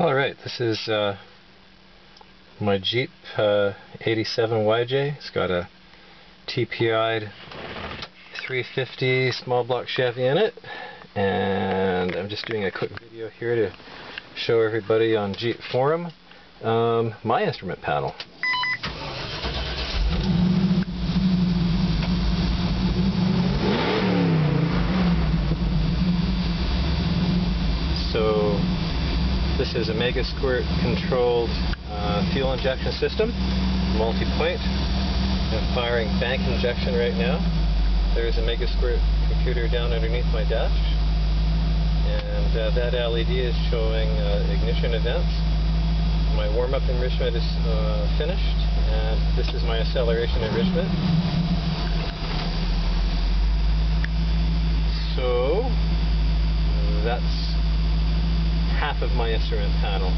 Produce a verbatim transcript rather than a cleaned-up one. Alright, this is uh, my Jeep uh, eighty-seven Y J. It's got a T P I'd three fifty small block Chevy in it, and I'm just doing a quick video here to show everybody on Jeep Forum um, my instrument panel. So this is a Megasquirt controlled uh, fuel injection system, multi-point. I'm firing bank injection right now. There is a Megasquirt computer down underneath my dash, and uh, that L E D is showing uh, ignition events. My warm-up enrichment is uh, finished, and this is my acceleration enrichment. So that's half of my instrument panel.